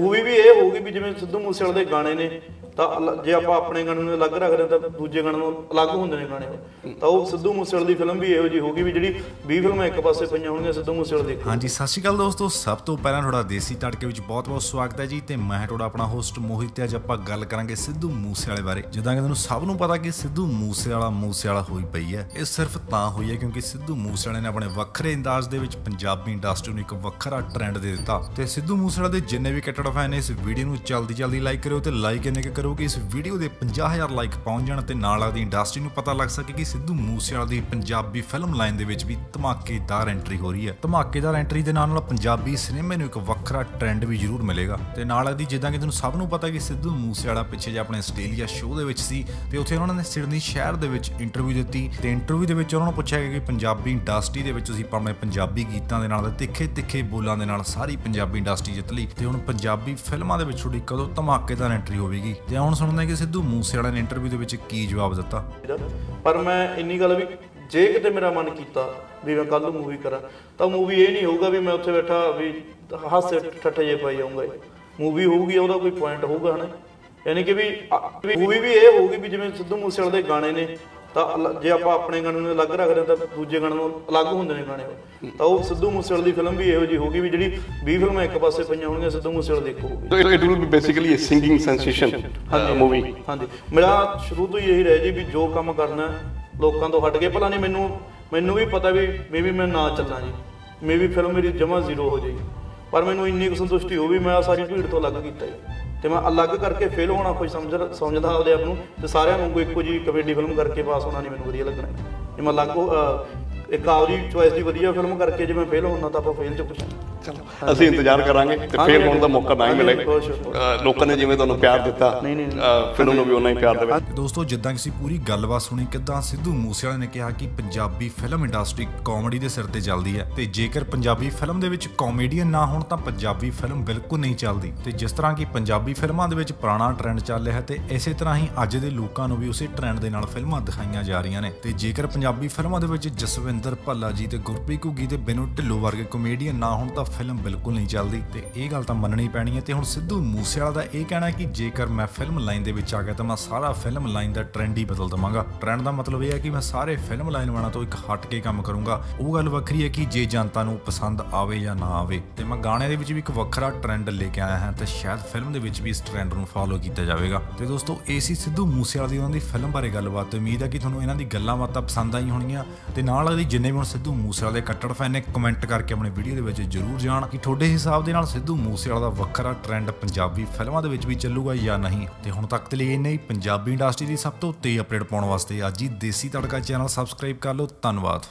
Movie भी यह होगी भी जिवें सिद्धू मूसेवाले दे गाने ने तो जे आप अपने गाने में अलग रखते हैं तो दूजे गाने अलग होंगे ने गाने तो सिद्धू मूसेवाले की फिल्म भी यहोजी होगी भी जिहड़ी 20 फिल्मां एक पासे पईयां होणगीआं सिद्धू मूसेवाले दी। हाँ जी सत श्री अकाल दोस्तों, सब तो पहला थोड़ा देसी तड़के विच बहुत स्वागत है जी। तो मैं थोड़ा अपना होस्ट मोहित ते अज आपां गल करांगे सिद्धू मूसेवाले बारे। जिद्दां कि तुहानूं सब नूं पता कि सिद्धू मूसेवाला होई पई है, ये सिर्फ तां होई है क्योंकि सिद्धू मूसेवाले ने अपने वखरे अंदाज दे विच पंजाबी इंडस्ट्री नूं इक वखरा ट्रेंड दे दित्ता। ते सिद्धू मूसेवाले दे जिन्ने भी कट्टर फैन ने इस वीडियो नूं जल्दी जल्दी लाइक करिओ ते लाइक इन्ने के करो कि इस वीडियो दे 50,000 लाइक पहुंच जाण ते नाल आदी इंडस्ट्री नूं पता लग सके कि सिद्धू मूसेवाले दी पंजाबी फिल्म लाइन दे विच भी धमाकेदार एंट्री हो रही है। धमाकेदार एंट्री दे नाल नाल पंजाबी सिनेमे नूं इक वखरा ट्रेंड भी जरूर मिलेगा। ते नाल आदी जिद्दां कि तुहानूं सब नूं पता कि सिद्धू मूसेवाला पिछे जे अपने आस्ट्रेलिया शो दे विच सी ते उत्थे उन्हां ने सिडनी शहर दे विच इंटरव्यू ਦਿੱਤੀ ਤੇ ਇੰਟਰਵਿਊ ਦੇ ਵਿੱਚ ਉਹਨਾਂ ਨੂੰ ਪੁੱਛਿਆ ਗਿਆ ਕਿ ਪੰਜਾਬੀ ਇੰਡਸਟਰੀ ਦੇ ਵਿੱਚ ਤੁਸੀਂ ਆਪਣੇ ਪੰਜਾਬੀ ਗੀਤਾਂ ਦੇ ਨਾਲ ਤਿੱਖੇ ਤਿੱਖੇ ਬੋਲਾਂ ਦੇ ਨਾਲ ਸਾਰੀ ਪੰਜਾਬੀ ਇੰਡਸਟਰੀ ਜਿੱਤ ਲਈ ਤੇ ਹੁਣ ਪੰਜਾਬੀ ਫਿਲਮਾਂ ਦੇ ਵਿੱਚ ਤੁਹਾਡੀ ਕਦੋਂ ਧਮਾਕੇਦਾਰ ਐਂਟਰੀ ਹੋਵੇਗੀ। ਤੇ ਹੁਣ ਸੁਣਦੇ ਹਾਂ ਕਿ ਸਿੱਧੂ ਮੂਸੇਵਾਲੇ ਨੇ ਇੰਟਰਵਿਊ ਦੇ ਵਿੱਚ ਕੀ ਜਵਾਬ ਦਿੱਤਾ। ਪਰ ਮੈਂ ਇੰਨੀ ਗੱਲ ਵੀ ਜੇ ਕਿਤੇ ਮੇਰਾ ਮਨ ਕੀਤਾ ਵੀ ਮੈਂ ਕੱਲ ਮੂਵੀ ਕਰਾਂ ਤਾਂ ਮੂਵੀ ਇਹ ਨਹੀਂ ਹੋਊਗਾ ਵੀ ਮੈਂ ਉੱਥੇ ਬੈਠਾ ਵੀ ਹਾਸੇ ਠੱਠੇ ਜੇ ਪਾਈ ਜਾਊਂਗਾ। ਮੂਵੀ ਹੋਊਗੀ ਉਹਦਾ ਕੋਈ ਪੁਆਇੰਟ ਹੋਊਗਾ ਹਨਾ, ਯਾਨੀ ਕਿ ਵੀ ਮੂਵੀ ਵੀ ਇਹ ਹੋਊਗੀ ਵੀ ਜਿਵੇਂ ਸਿੱਧੂ ਮੂਸੇਵਾਲੇ ਦੇ ਗਾਣੇ ਨੇ तो जे आप अपने गाने में अलग रखते हैं तो दूजे गाने अलग होंगे ने गाने तो सिद्धू मूसेवाले की फिल्म भी यहोजी होगी भी जिहड़ी 20 फिल्मां एक पासे पईयां होणगीआं सिद्धू मूसेवाले दी होगी। तो it will be basically a singing sensation movie. हाँ जी, मेरा शुरू तो यही रहा जी भी जो काम करना लोगों तो हट के भला नहीं मैनू भी पता भी मे भी मैं ना चलना जी, मे भी फिल्म मेरी जमा जीरो हो जाएगी, पर मैनू इन्नी कुछ संतुष्टि हो भी मैं सारी भीड़ तो अलग किया जी। तो मैं अलग करके फेल होना कोई समझदा अपने आप को, तो सारे को एको जी कबड्डी फिल्म करके पास होना नहीं मैं वधिया लगना है। जो मैं अलग एक आपकी चॉइस की वधिया फिल्म करके जो मैं फेल होना तो आप फेल च कुछ चलो असं इंतजार करा तो फेल होने का मौका ना ही मिले। लोगों ने जिवें तुहानूं प्यार दिता फिल्म नूं भी उन्ना ही प्यार देवे। दोस्तों जिद्दां कि पूरी गलबात सुनी किद्दां सिद्धू मूसेवाले ने कहा कि पंजाबी फिल्म इंडस्ट्री कॉमेडी के सिर पर चलती है तो जेकर पंजाबी फिल्म दे विच कॉमेडियन ना होण तां पंजाबी फिल्म बिल्कुल नहीं चलती। तो जिस तरह की पंजाबी फिल्मां दे विच पुराना ट्रेंड चल रहा है तो इस तरह ही अज दे लोकां नूं भी उस ट्रेंड दे नाल फिल्मां दिखाईयां जा रहीआं ने। तो जेकर पंजाबी फिल्मां दे विच जसविंदर भल्ला जी ते गुरप्रीत घुग्गी ते बिनू ढिल्लों वर्गे कॉमेडियन ना होण तां फिल्म बिल्कुल नहीं चलती। तो यह गल तो मननी पैनी है। तो हुण सिद्धू मूसेवाले दा यह कहना है कि जेकर मैं फिल्म लाइन दे विच आ गया तो मैं सारा फिल्म लाइन दा ट्रेंड ही बदल देवांगा। ट्रेंड का मतलब यह है कि मैं सारे फिल्म लाइन वालों तो एक हट के काम करूँगा। वो गल वखरी है कि जे जनता नूं पसंद आवे या ना आवे तो मैं गाने दे विच भी एक वखरा ट्रेंड लेके आया है तो शायद फिल्म दे विच भी इस ट्रेंड नूं फॉलो किया जाएगा। तो दोस्तों ये सी सिद्धू मूसेवाले दी उन्हां दी फिल्म बारे गलबात। उम्मीद है कि तुहानूं इन्हां दी गल्लां बातां पसंद आई होणगीआं ते नाल ही जिन्ने भी हुण सिद्धू मूसेवाले दे कट्टर फैन ने कमेंट करके अपने वीडियो दे विच जरूर जान कि थोड़े हिसाब के सिद्धू मूसेवाले दा वखरा ट्रेंड पंजाबी फिल्मों के भी चलूगा या नहीं। तो हुण तक के लिए इन्ने ही। पंजाबी इंडस्ट्री की सब तो तेज अपडेट पाने वास्ते अज ही देसी तड़का चैनल सबसक्राइब कर लो। धन्यवाद।